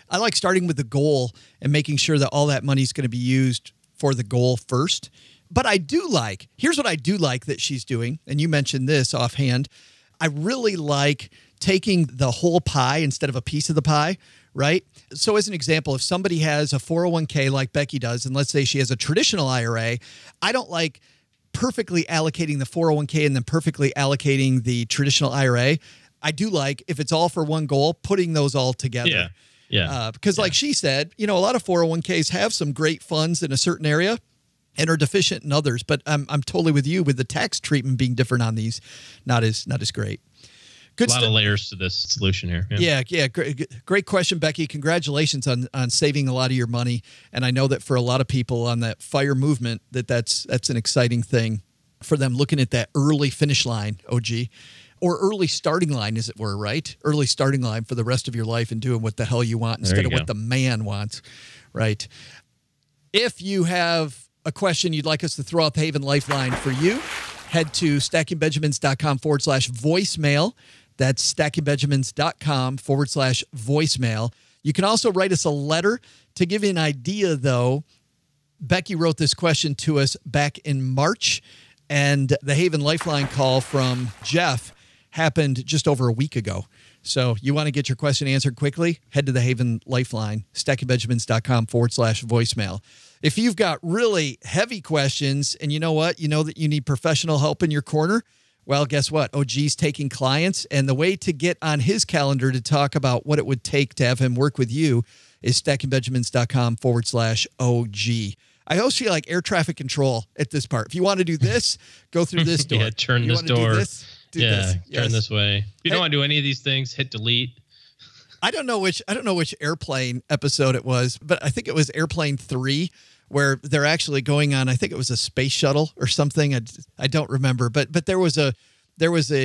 I like starting with the goal and making sure that all that money is going to be used for the goal first. But here's what I do like that she's doing. And you mentioned this offhand. I really like taking the whole pie instead of a piece of the pie, right? So as an example, if somebody has a 401k like Becky does, and let's say she has a traditional IRA, I don't like perfectly allocating the 401k and then perfectly allocating the traditional IRA. I do like, if it's all for one goal, putting those all together. Yeah. Yeah. Because like she said, you know, a lot of 401ks have some great funds in a certain area and are deficient in others, but I'm totally with you with the tax treatment being different on these. Not as great. Good stuff. A lot of layers to this solution here. Yeah. Great question, Becky. Congratulations on saving a lot of your money. And I know that for a lot of people on that FIRE movement, that's an exciting thing for them, looking at that early finish line, OG, or early starting line, as it were, right? Early starting line for the rest of your life and doing what the hell you want instead of what the man wants, right? If you have a question you'd like us to throw up Haven Lifeline for you, head to stackingbenjamins.com/voicemail. That's stackingbenjamins.com/voicemail. You can also write us a letter. To give you an idea, though, Becky wrote this question to us back in March, and the Haven Lifeline call from Jeff happened just over a week ago. So you want to get your question answered quickly, head to the Haven Lifeline, stackingbenjamins.com/voicemail. If you've got really heavy questions and you know what, you know that you need professional help in your corner, well, guess what? OG's taking clients, and the way to get on his calendar to talk about what it would take to have him work with you is stackingbenjamins.com/OG. I always feel like air traffic control at this part. If you want to do this, go through this door. Turn this door. Turn this way. If you don't want to do any of these things, hit delete. I don't know which airplane episode it was, but I think it was Airplane 3 where they're actually going on. I think it was a space shuttle or something. I don't remember, but there was an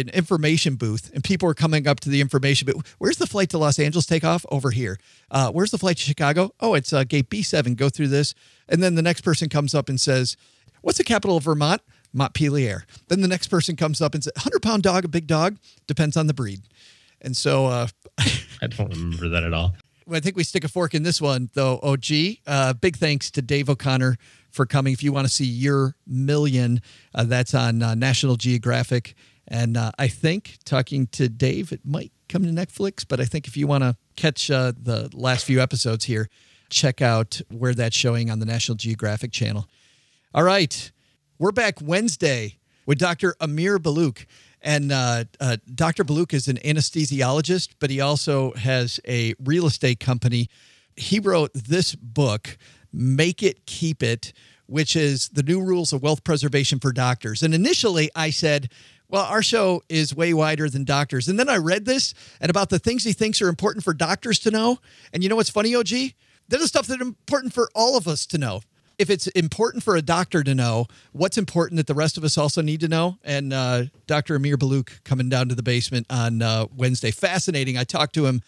information booth and people were coming up to the information booth. Where's the flight to Los Angeles takeoff? Over here. Where's the flight to Chicago? Oh, it's gate B7. Go through this. And then the next person comes up and says, "What's the capital of Vermont?" Montpelier. Then the next person comes up and says, 100-pound dog, a big dog, depends on the breed. And so, I don't remember that at all. I think we stick a fork in this one, though, OG. Big thanks to Dave O'Connor for coming. If you want to see Year Million, that's on National Geographic. And I think, talking to Dave, it might come to Netflix. But I think if you want to catch the last few episodes here, check out where that's showing on the National Geographic channel. All right. We're back Wednesday with Dr. Amir Balouk. And Dr. Balouk is an anesthesiologist, but he also has a real estate company. He wrote this book, Make It, Keep It, which is the new rules of wealth preservation for doctors. And initially I said, well, our show is way wider than doctors. And then I read this and about the things he thinks are important for doctors to know. And you know what's funny, OG? They're the stuff that are important for all of us to know. If it's important for a doctor to know, what's important that the rest of us also need to know? And Dr. Amir Balouk coming down to the basement on Wednesday. Fascinating. I talked to him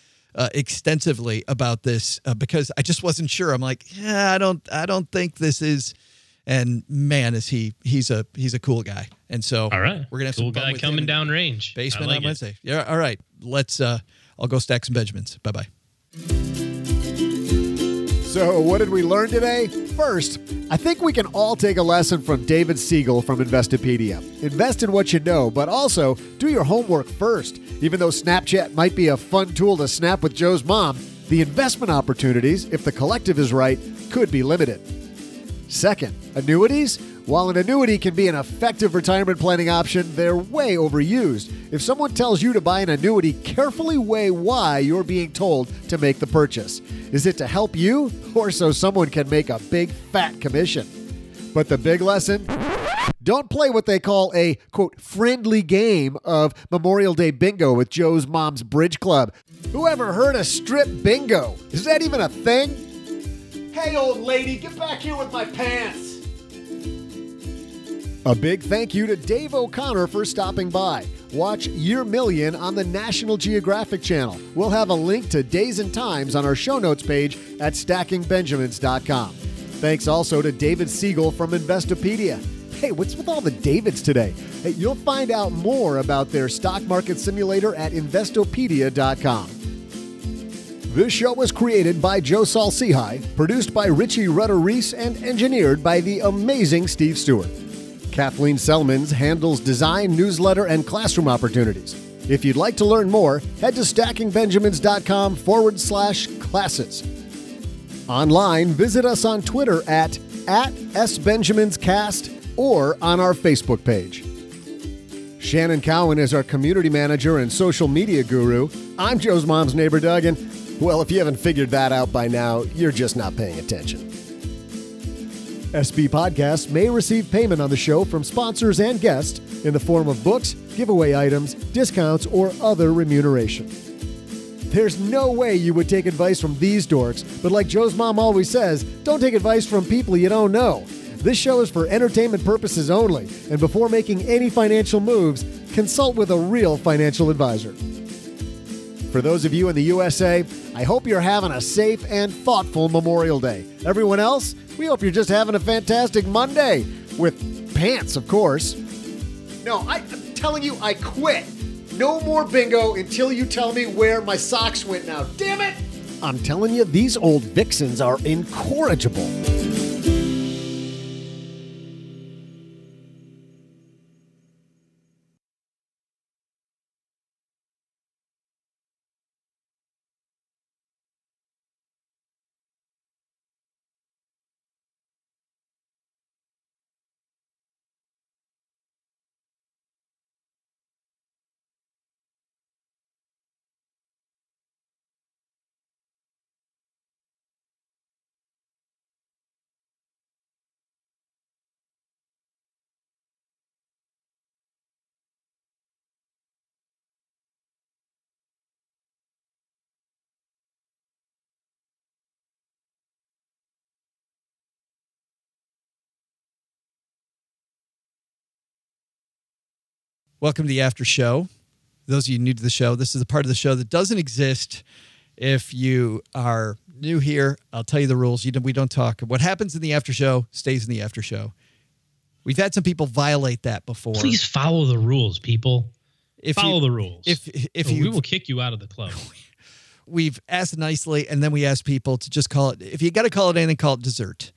extensively about this because I just wasn't sure. I'm like, yeah, I don't think this is. And man, is he's a cool guy. And so, all right, we're gonna have cool some fun guy coming down range basement like on Wednesday. Yeah, all right. Let's. I'll go stack some Benjamins. Bye bye. So what did we learn today? First, I think we can all take a lesson from David Siegel from Investopedia. Invest in what you know, but also do your homework first. Even though Snapchat might be a fun tool to snap with Joe's mom, the investment opportunities, if the collective is right, could be limited. Second, annuities? While an annuity can be an effective retirement planning option, they're way overused. If someone tells you to buy an annuity, carefully weigh why you're being told to make the purchase. Is it to help you, or so someone can make a big fat commission? But the big lesson? Don't play what they call a, quote, friendly game of Memorial Day bingo with Joe's mom's bridge club. Whoever heard of strip bingo? Is that even a thing? Hey, old lady, get back here with my pants. A big thank you to Dave O'Connor for stopping by. Watch Year Million on the National Geographic channel. We'll have a link to days and times on our show notes page at stackingbenjamins.com. Thanks also to David Siegel from Investopedia. Hey, what's with all the Davids today? Hey, you'll find out more about their stock market simulator at investopedia.com. This show was created by Joe Saul-Sehy, produced by Richie Rutter-Reese, and engineered by the amazing Steve Stewart. Kathleen Selmans handles design, newsletter, and classroom opportunities. If you'd like to learn more, head to stackingbenjamins.com/classes. Online, visit us on Twitter at @SBenjaminsCast or on our Facebook page. Shannon Cowan is our community manager and social media guru. I'm Joe's mom's neighbor, Doug, and well, if you haven't figured that out by now, you're just not paying attention. SB Podcasts may receive payment on the show from sponsors and guests in the form of books, giveaway items, discounts, or other remuneration. There's no way you would take advice from these dorks, but like Joe's mom always says, don't take advice from people you don't know. This show is for entertainment purposes only, and before making any financial moves, consult with a real financial advisor. For those of you in the USA, I hope you're having a safe and thoughtful Memorial Day. Everyone else, we hope you're just having a fantastic Monday. With pants, of course. No, I'm telling you, I quit. No more bingo until you tell me where my socks went now. Damn it! I'm telling you, these old vixens are incorrigible. Welcome to the after show. Those of you new to the show, this is a part of the show that doesn't exist if you are new here. I'll tell you the rules. We don't talk. What happens in the after show stays in the after show. We've had some people violate that before. Please follow the rules, people. Follow the rules. If we will kick you out of the club. We've asked nicely, and then we ask people to just call it. If you got to call it anything, call it dessert.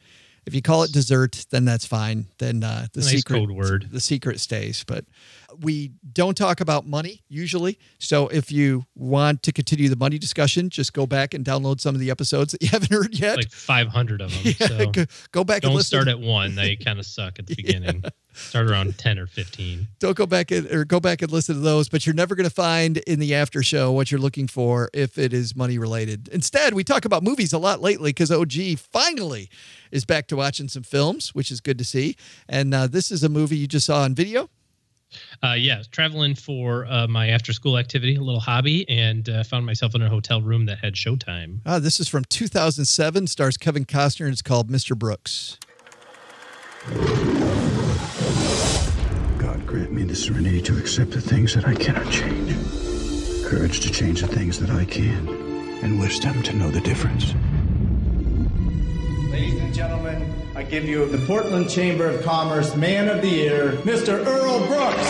If you call it dessert, then that's fine. Then the secret stays. But we don't talk about money usually. So if you want to continue the money discussion, just go back and download some of the episodes that you haven't heard yet. Like 500 of them. Yeah, so go back and listen. Don't start at one. They kind of suck at the beginning. Yeah. Start around 10 or 15. Don't go back and listen to those, but you're never going to find in the after show what you're looking for if it is money related. Instead, we talk about movies a lot lately because OG finally is back to watching some films, which is good to see. And this is a movie you just saw on video. Yeah, traveling for my after-school activity, a little hobby, and found myself in a hotel room that had showtime. This is from 2007, stars Kevin Costner, and it's called Mr. Brooks. God grant me the serenity to accept the things that I cannot change, courage to change the things that I can, and wisdom to know the difference. Ladies and gentlemen, I give you the Portland Chamber of Commerce Man of the Year, Mr. Earl Brooks.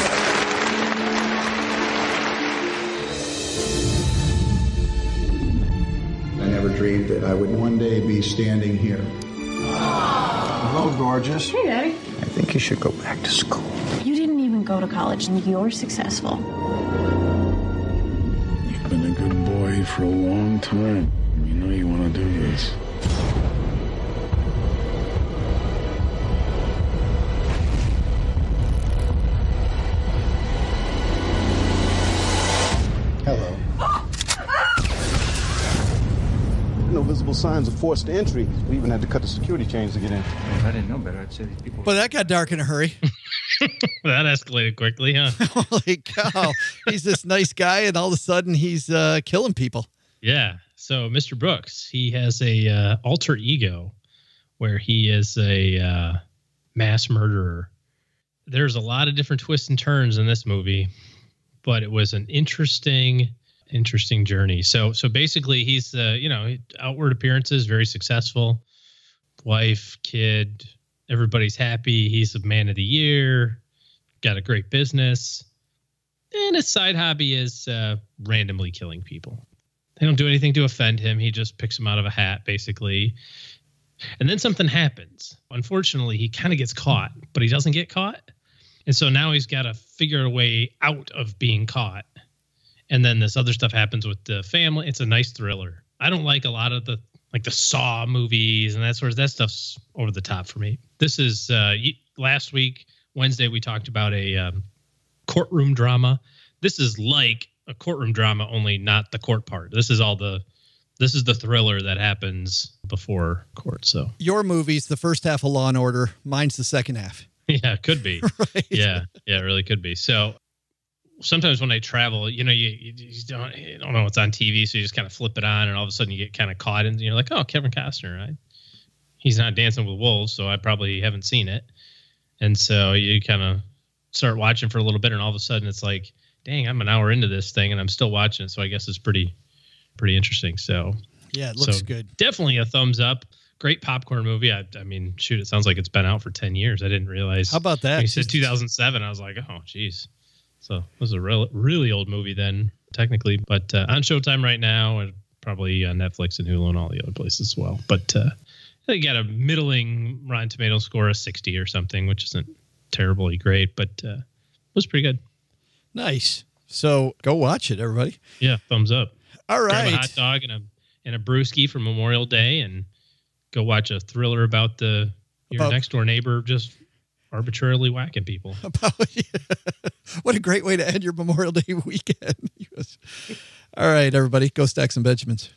I never dreamed that I would one day be standing here. Hello, gorgeous. Hey, Daddy. I think you should go back to school. You didn't even go to college, and you're successful. You've been a good boy for a long time. You know you want to do this. Hello. No visible signs of forced entry. We even had to cut the security chains to get in. If I didn't know better, I'd say these people... Well, that got dark in a hurry. That escalated quickly, huh? Holy cow. He's this nice guy, and all of a sudden he's killing people. Yeah. So Mr. Brooks, he has a alter ego where he is a mass murderer. There's a lot of different twists and turns in this movie. But it was an interesting journey. So basically, he's outward appearances, very successful, wife, kid, everybody's happy. He's the man of the year, got a great business, and his side hobby is randomly killing people. They don't do anything to offend him. He just picks them out of a hat, basically. And then something happens. Unfortunately, he kind of gets caught, but he doesn't get caught. And so now he's got to figure a way out of being caught. And then this other stuff happens with the family. It's a nice thriller. I don't like a lot of the Saw movies and that stuff's over the top for me. This is last week, Wednesday, we talked about a courtroom drama. This is like a courtroom drama, only not the court part. This is all the This is the thriller that happens before court. So your movie's the first half of Law and Order. Mine's the second half. Yeah, could be. Right? Yeah, it really could be. So sometimes when I travel, you know, you don't know what's on TV, so you just kind of flip it on, and all of a sudden you get kind of caught, and you're like, oh, Kevin Costner, right? He's not Dancing with Wolves, so I probably haven't seen it. And so you kind of start watching for a little bit, and all of a sudden it's like, dang, I'm an hour into this thing, and I'm still watching it, so I guess it's pretty interesting. So yeah, it looks good. Definitely a thumbs up. Great popcorn movie. I mean, shoot, it sounds like it's been out for 10 years. I didn't realize. How about that? He said 2007. I was like, oh, geez. So it was a really old movie then, technically, but on Showtime right now, and probably on Netflix and Hulu and all the other places as well. But they got a middling Rotten Tomatoes score of 60 or something, which isn't terribly great, but it was pretty good. Nice. So go watch it, everybody. Yeah, thumbs up. All right. Grab a hot dog and a brewski for Memorial Day and go watch a thriller about your next door neighbor just arbitrarily whacking people. What a great way to end your Memorial Day weekend. All right, everybody, go stack some Benjamins.